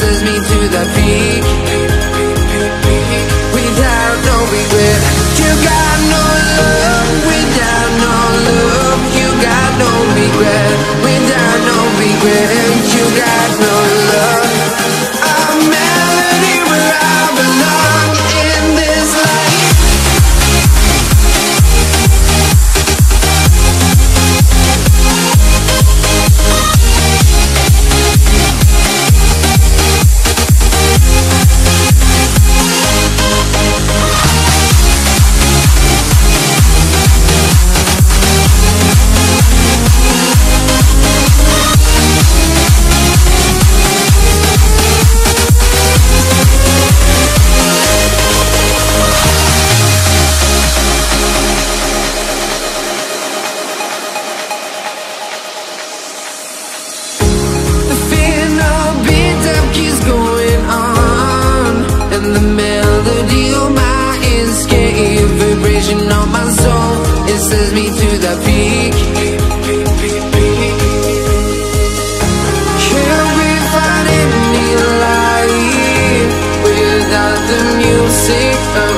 passes me to the peak, without no regret. You got no love, without no love. You got no regret, without no regret. You got no love. A melody where I belong in this life.